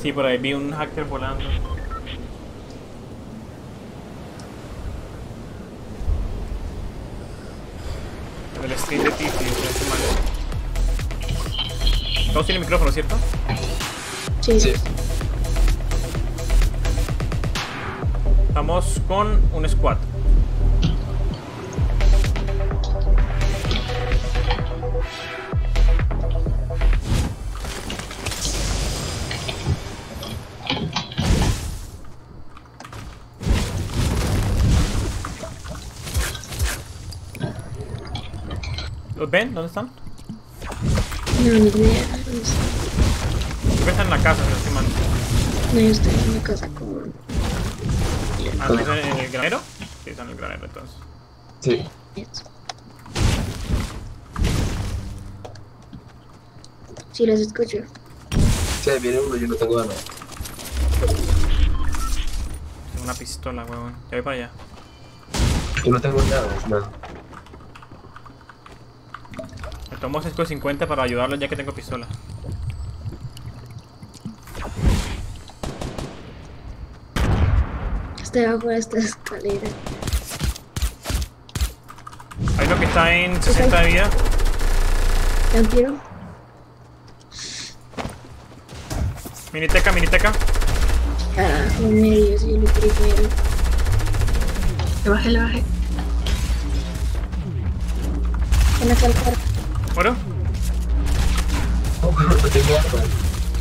Sí, por ahí vi un hacker volando. El stream de Tiffy, este mal. Todos tienen micrófono, ¿cierto? Sí, sí. Estamos con un squad. ¿Los ven? ¿Dónde están? No, ni idea. Están en la casa, no estoy mal. No, yo estoy en la casa con... ¿Ah, no están en el granero? Sí, están en el granero entonces. Sí. Sí, los escucho. Sí, viene uno, yo no tengo nada. Tengo una pistola, huevón. Ya voy para allá. Yo no tengo nada, nada. Tomo 550 para ayudarlo ya que tengo pistola. Estoy abajo de esta escalera. Hay uno que está en 60 de vida. ¿Lo quiero? Miniteca, miniteca. Ah, en medio, sí, lo primero. Le bajé, le bajé. Ven acá al cuarto. ¿Muero?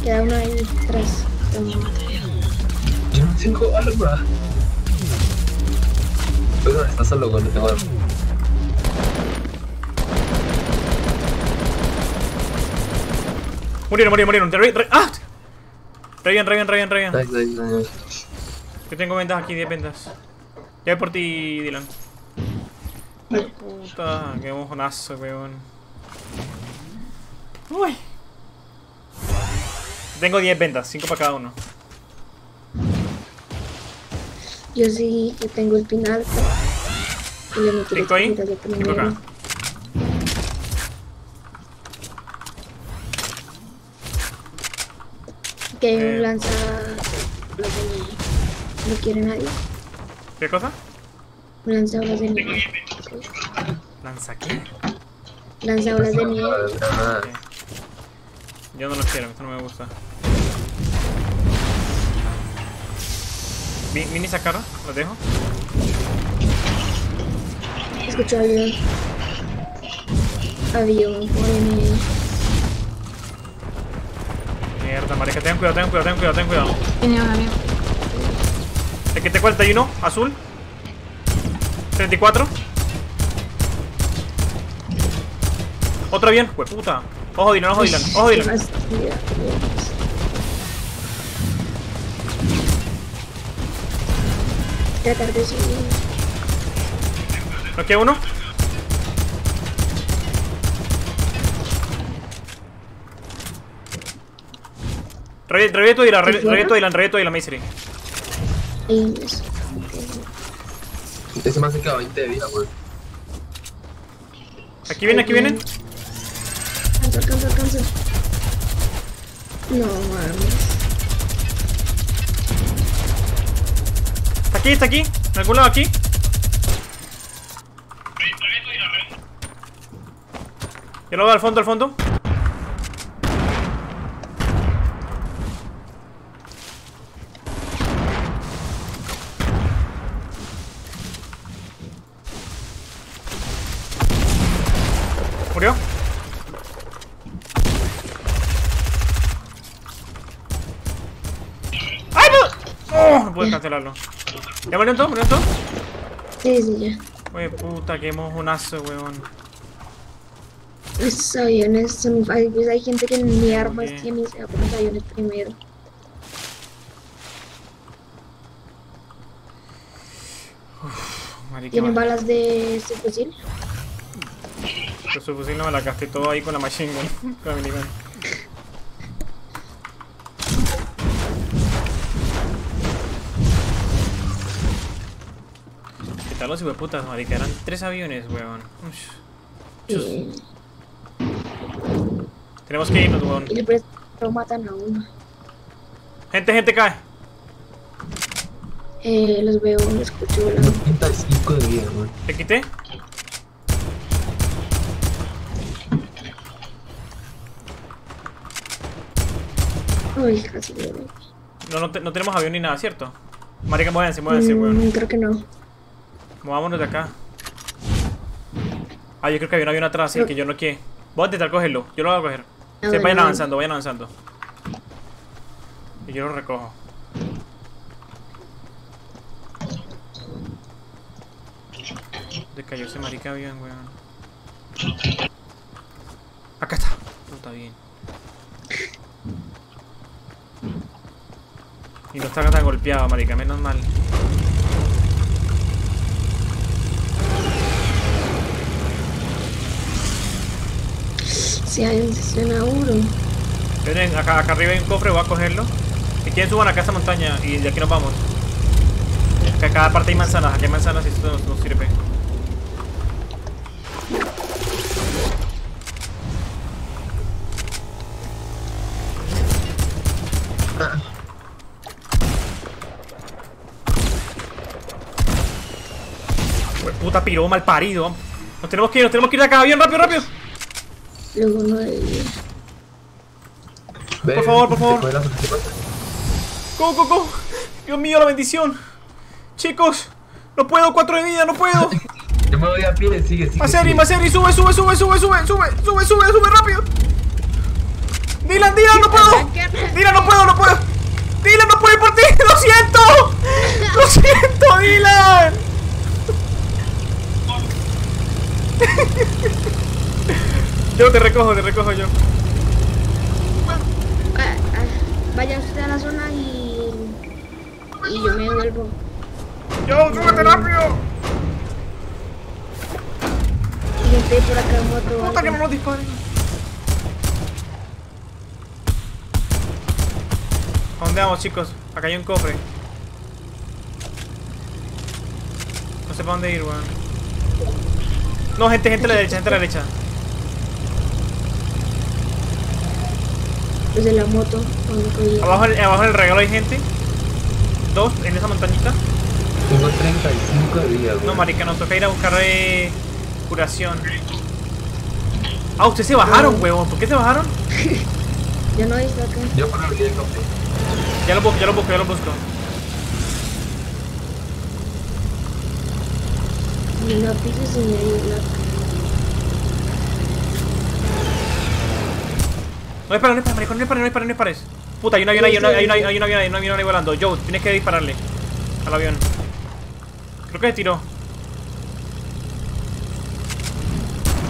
Queda uno ahí detrás. Tenía material. Yo no tengo arma. Pero está solo cuando tengo arma. Murieron, murieron. ¡Ah! Re bien, re bien. Yo tengo vendas aquí, 10 vendas. Ya voy por ti, Dilan. Ay, puta, qué mojonazo, weón. Uy. Tengo 10 vendas, 5 para cada uno. Yo sí, yo tengo el pinal. ¿Tengo ahí? Tengo acá. Ok, lanza... ¿No quiere nadie? ¿Qué cosa? Lanza olas de nieve. ¿Lanza qué? Lanza olas de nieve. Okay. Yo no lo quiero, esto no me gusta. Mini sacaron, los dejo. Escucho avión. Avión, joder. Mierda, marica, tengan cuidado. Tiene un avión. El que te 41, azul. 34. Otro avión, hueputa. Ojo, Dilan, ojo, Dilan. Ya tardé su vida. ¿No queda uno? Reviento Dilan, Misery. Ese me ha sacado 20 de vida, weón. Aquí vienen, Alcanza. No mames. Está aquí. ¿En algún lado aquí? Yo lo veo al fondo. ¿Murió? Puedo cancelarlo. ¿Ya murió todo? Sí, ya. Wey, puta, qué mojonazo, weón. Esos aviones son... Pues hay gente que ni armas tiene y se va por los aviones primero. ¿Tienen balas de subfusil? Yo subfusil no me la gasté todo ahí con la machine gun. Con la minigun. Los hueputas, marica, eran 3 aviones, weón. Tenemos que irnos, weón. Y lo matan a uno. Gente, cae. Los veo, los escucho. 35 de vida, man. ¿Te quité? Uy, casi muero. No tenemos avión ni nada, ¿cierto? Marica, muévanse, weón. Creo que no. Movámonos de acá. Ah, yo creo que había un avión atrás, así que yo no quiero. Voy a intentar cogerlo, yo lo voy a coger. Se vayan avanzando, Y yo lo recojo. Se cayó ese marica avión, weón. Acá está. No está bien. Y no está tan golpeado, marica, menos mal. Si hay un cianuro. Miren, acá arriba hay un cofre, voy a cogerlo. Si quieren suban acá a esta montaña y de aquí nos vamos. Acá a cada parte hay manzanas, aquí hay manzanas y esto nos sirve. Puta piro, mal parido. Nos tenemos que ir de acá, bien rápido. Luego no hay... Por favor. Go. Dios mío, la bendición. Chicos, no puedo, 4 de vida, no puedo. Yo me voy a pie, sigue. Maceri, sube rápido. Dilan, no puedo. Dilan, no puedo ir por ti, lo siento, Dilan. Yo te recojo yo. Vaya usted a la zona y yo me vuelvo. Yo, súbete rápido. Y estoy por acá en moto. Puta que no nos disparen. ¿A dónde vamos, chicos? Acá hay un cofre. No sé para dónde ir, weón. No, gente a la derecha, De la moto, abajo en el regalo hay gente. 2 en esa montañita. Tengo 35 de vida, güey. No, marica, nos toca ir a buscar curación. Ah, ustedes se bajaron, huevón. ¿Por qué se bajaron? Yo no he visto acá. Yo por el video. Ya lo busco. No pises en el loco. No dispares. Puta, hay un avión ahí volando. Joe, tienes que dispararle al avión. Creo que se tiró.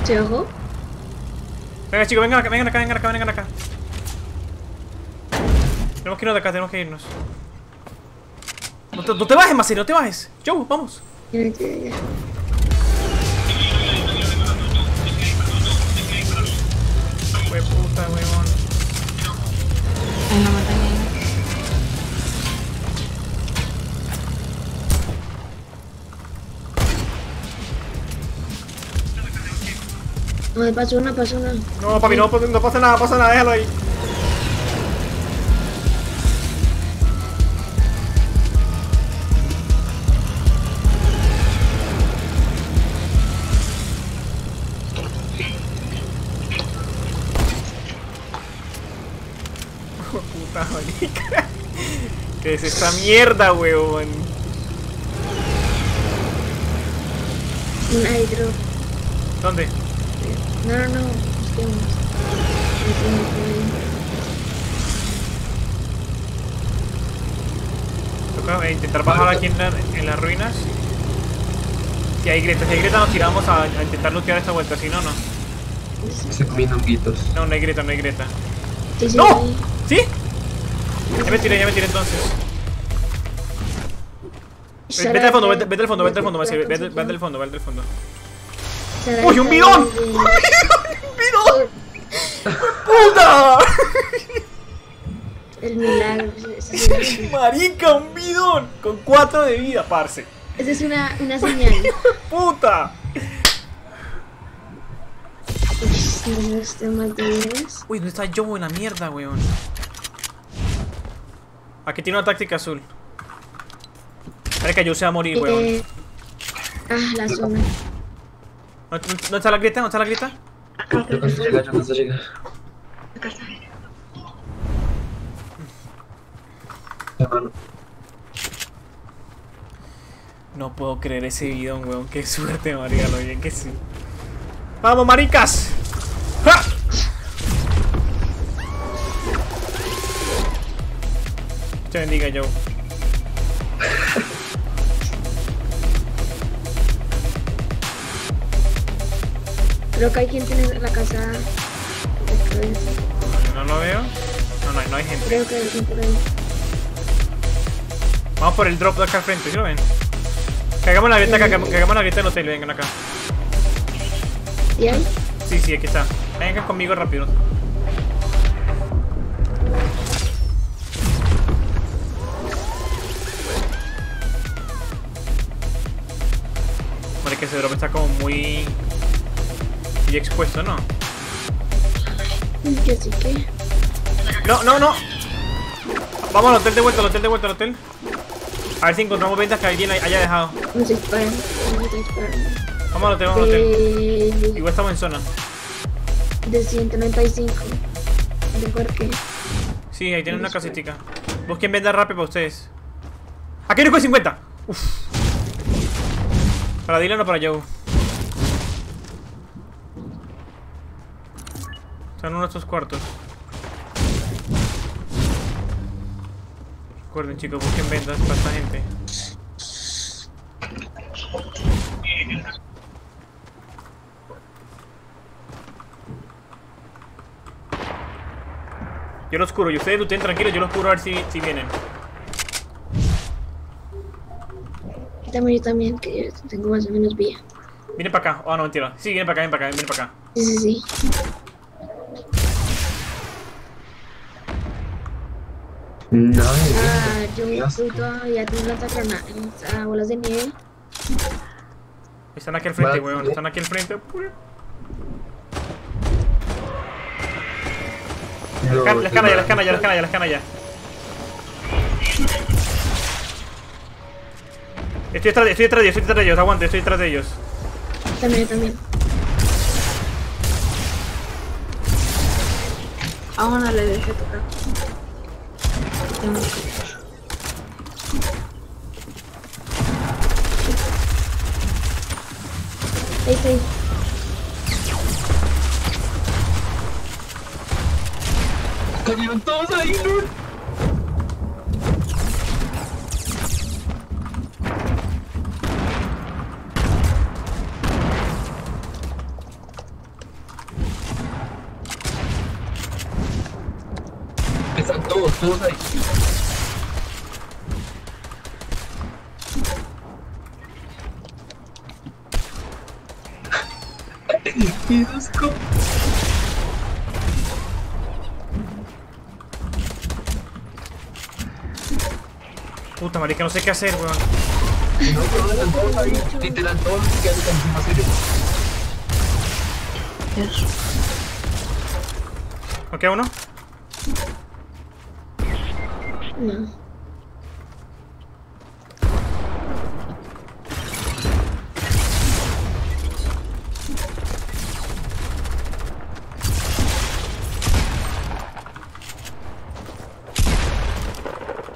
¿Se bajó? Venga, chicos, vengan acá. Tenemos que irnos de acá. No te bajes, Maci, no te bajes. Joe, vamos. Ya. Puta, huevón. En la montaña. No, pasó una. No, papi, no pasa nada, déjalo ahí. ¿Qué es esta mierda, weón? Un hidro. ¿Dónde? No. Toca intentar bajar aquí en las ruinas. Si hay grietas nos tiramos a intentar lootear esta vuelta, si no, no. Se comen honguitos. No hay grieta. ¡No! ¿Sí? Ya me tiré entonces. Vete al fondo, Maci. ¡Uy, un bidón! ¡Un bidón! ¡Puta! El milagro. Marica, un bidón. Con 4 de vida, parce. Esa es una señal. ¡Puta! Uy, ¿dónde está Joe en la mierda, weón? Aquí tiene una táctica azul. Espera que yo se va a morir, weón. La azul. ¿No está la grieta? ¿No está la grieta? Acá creo que está. Acá está. No puedo creer ese bidón, weón. Qué suerte, María, lo bien que sí. ¡Vamos, maricas! ¡Ja! Te bendiga, Joe. Creo que hay quien tiene la casa. No lo veo. No hay gente. Creo que hay gente por ahí. Vamos por el drop de acá al frente, ¿sí lo ven? Cagamos la grieta, cagamos la grieta del hotel, vengan acá. ¿Bien? Sí, aquí está. Vengan conmigo rápido. Hombre, que ese drop está como muy... y expuesto, ¿no? Que sí que... No. Vamos al hotel de vuelta, al hotel. A ver si encontramos ventas que alguien haya dejado. Vamos al hotel, Igual estamos en zona. De 195. ¿De por qué? Sí, ahí tienen una casitica. Busquen ventas rápido para ustedes. Aquí hay 50. Uff. ¿Para Dilan o para Joe? Están uno de estos cuartos. Recuerden, chicos, busquen ventas para esta gente. Yo los curo, y ustedes luten tranquilos, yo los curo a ver si vienen. Yo también, que tengo más o menos vía. Vienen para acá, no, mentira. Sí, vienen para acá. Sí. No, yo fruto y tengo las bolas de nieve. Están aquí al frente, weón. Las canallas. Estoy detrás de ellos, aguante, estoy detrás de ellos. También. Aún no le dejé tocar. Sí. Cayeron todos ahí, Lord. Están todos ahí. Puta marica, no sé qué hacer, weón. ¿No queda uno? No.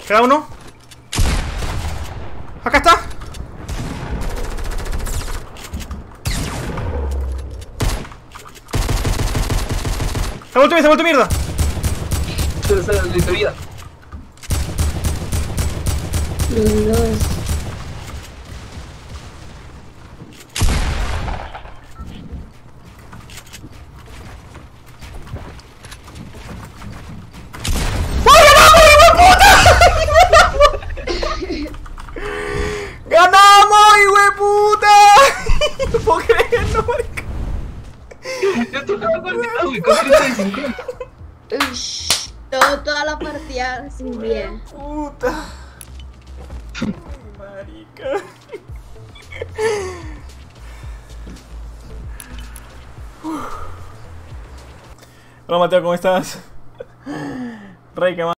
¿Queda uno? ¡Acá está! ¡Se ha vuelto mierda! ¡Se ha vuelto vida! Toda la partida sin bien. Puta. Marica. Hola Mateo, ¿cómo estás? Rey, que más.